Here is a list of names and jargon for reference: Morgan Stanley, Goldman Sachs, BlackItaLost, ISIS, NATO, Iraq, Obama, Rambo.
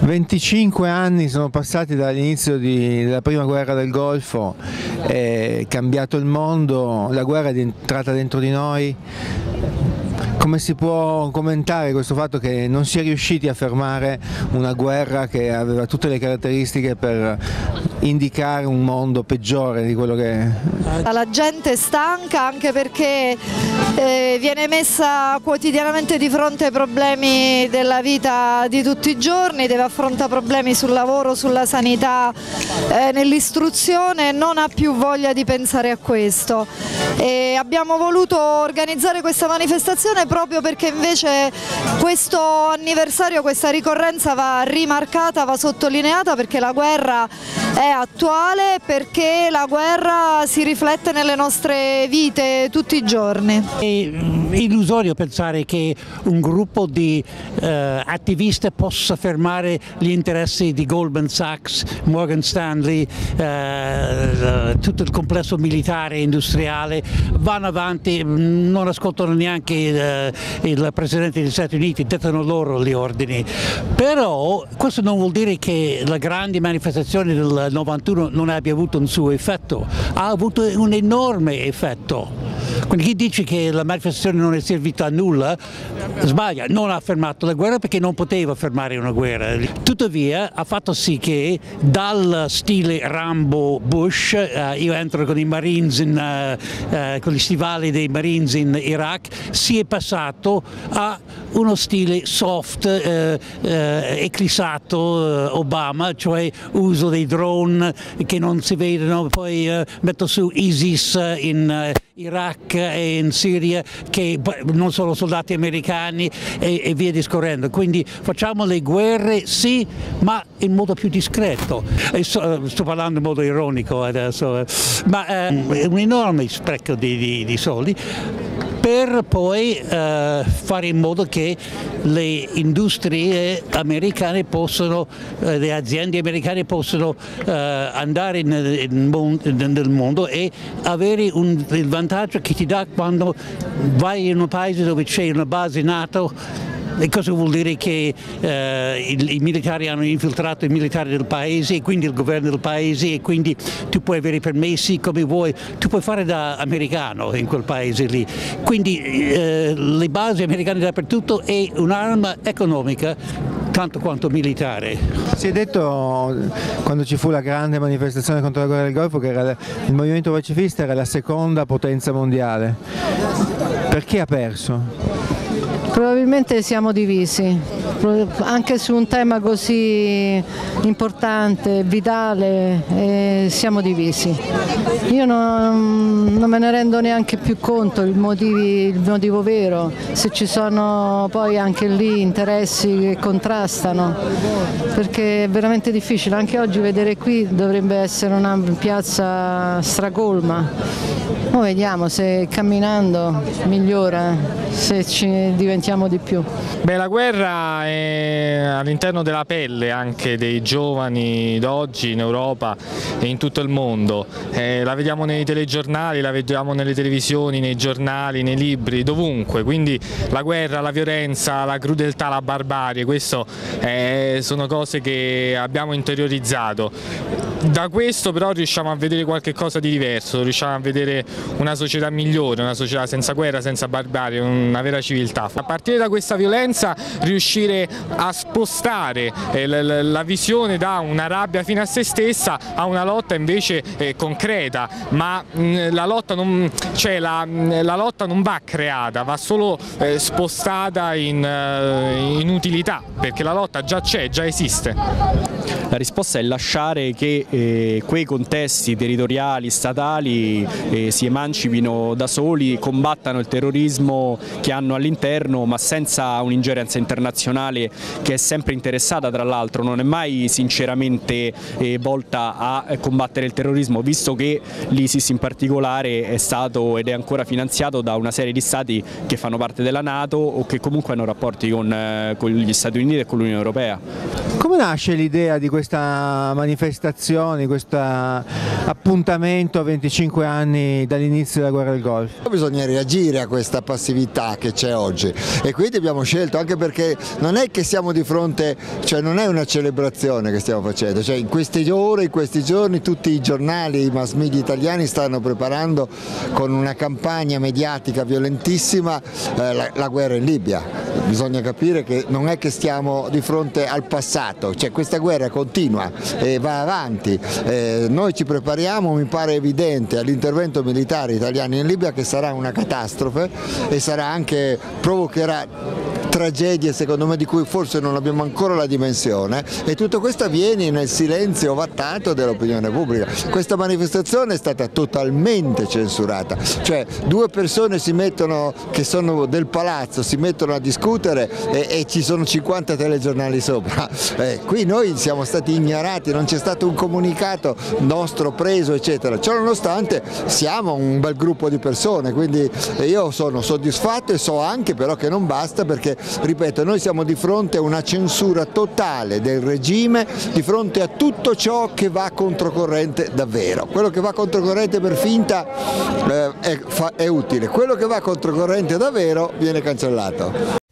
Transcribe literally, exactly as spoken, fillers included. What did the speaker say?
venticinque anni sono passati dall'inizio della prima guerra del Golfo, è cambiato il mondo, la guerra è entrata dentro di noi. Come si può commentare questo fatto che non si è riusciti a fermare una guerra che aveva tutte le caratteristiche per indicare un mondo peggiore di quello che è? La gente è stanca, anche perché eh, viene messa quotidianamente di fronte ai problemi della vita di tutti i giorni, deve affrontare problemi sul lavoro, sulla sanità, eh, nell'istruzione, non ha più voglia di pensare a questo. E abbiamo voluto organizzare questa manifestazione proprio perché invece questo anniversario, questa ricorrenza va rimarcata, va sottolineata, perché la guerra è attuale, perché la guerra si riflette nelle nostre vite tutti i giorni. È illusorio pensare che un gruppo di eh, attivisti possa fermare gli interessi di Goldman Sachs, Morgan Stanley, eh, tutto il complesso militare e industriale. Vanno avanti, non ascoltano neanche il, il Presidente degli Stati Uniti, dettano loro gli ordini. Però questo non vuol dire che la grande manifestazione del novantuno non abbia avuto un suo effetto, ha avuto un enorme effetto. Quindi chi dice che la manifestazione non è servita a nulla sbaglia, non ha fermato la guerra perché non poteva fermare una guerra. Tuttavia ha fatto sì che dal stile Rambo Bush, eh, io entro con i Marines in, eh, eh, con gli stivali dei Marines in Iraq, si è passato a uno stile soft, eh, eh, eclissato, eh, Obama, cioè uso dei drone che non si vedono, poi eh, metto su ISIS in eh, Iraq e in Siria, che non sono soldati americani, e, e via discorrendo. Quindi facciamo le guerre sì, ma in modo più discreto. E so, sto parlando in modo ironico adesso, ma è un enorme spreco di, di, di soldi, per poi eh, fare in modo che le industrie americane possano, eh, le aziende americane possano eh, andare nel, nel mondo e avere un, il vantaggio che ti dà quando vai in un paese dove c'è una base NATO. E cosa vuol dire? Che eh, i, i militari hanno infiltrato i militari del paese e quindi il governo del paese, e quindi tu puoi avere permessi come vuoi, tu puoi fare da americano in quel paese lì. Quindi eh, le basi americane dappertutto è un'arma economica tanto quanto militare. Si è detto, quando ci fu la grande manifestazione contro la guerra del Golfo, che era il movimento pacifista era la seconda potenza mondiale. Perché ha perso? Probabilmente siamo divisi, anche su un tema così importante, vitale, eh, siamo divisi. Io non, non me ne rendo neanche più conto il, motivi, il motivo vero, se ci sono poi anche lì interessi che contrastano, perché è veramente difficile. Anche oggi vedere qui dovrebbe essere una piazza stracolma. Noi vediamo se camminando migliora, se ci diventiamo di più. Beh, la guerra è all'interno della pelle anche dei giovani d'oggi in Europa e in tutto il mondo. Eh, la vediamo nei telegiornali, la vediamo nelle televisioni, nei giornali, nei libri, dovunque. Quindi la guerra, la violenza, la crudeltà, la barbarie, queste eh, sono cose che abbiamo interiorizzato. Da questo però riusciamo a vedere qualche cosa di diverso, riusciamo a vedere una società migliore, una società senza guerra, senza barbarie, una vera civiltà. A partire da questa violenza riuscire a spostare la visione da una rabbia fino a se stessa a una lotta invece concreta, ma la lotta non, cioè la, la lotta non va creata, va solo spostata in, in utilità, perché la lotta già c'è, già esiste. La risposta è lasciare che eh, quei contesti territoriali, statali eh, si emancipino da soli, combattano il terrorismo che hanno all'interno, ma senza un'ingerenza internazionale che è sempre interessata, tra l'altro non è mai sinceramente eh, volta a combattere il terrorismo, visto che l'ISIS in particolare è stato ed è ancora finanziato da una serie di stati che fanno parte della NATO o che comunque hanno rapporti con, eh, con gli Stati Uniti e con l'Unione Europea. Come nasce l'idea di questa manifestazione, di questo appuntamento a venticinque anni dall'inizio della guerra del Golfo? Bisogna reagire a questa passività che c'è oggi e quindi abbiamo scelto, anche perché non è che siamo di fronte, cioè non è una celebrazione che stiamo facendo, cioè in queste ore, in questi giorni tutti i giornali, i mass media italiani stanno preparando con una campagna mediatica violentissima eh, la, la guerra in Libia. Bisogna capire che non è che stiamo di fronte al passato, cioè questa guerra continua e va avanti, eh, noi ci prepariamo, mi pare evidente, all'intervento militare italiano in Libia, che sarà una catastrofe e sarà anche, provocherà tragedie secondo me di cui forse non abbiamo ancora la dimensione, e tutto questo avviene nel silenzio ovattato dell'opinione pubblica. Questa manifestazione è stata totalmente censurata, cioè due persone si mettono, che sono del palazzo, si mettono a discutere e, e ci sono cinquanta telegiornali sopra, eh, qui noi siamo stati ignorati, non c'è stato un comunicato nostro preso eccetera, ciò nonostante siamo un bel gruppo di persone, quindi io sono soddisfatto e so anche però che non basta, perché ripeto, noi siamo di fronte a una censura totale del regime, di fronte a tutto ciò che va controcorrente davvero. Quello che va controcorrente per finta eh, è, fa, è utile, quello che va controcorrente davvero viene cancellato.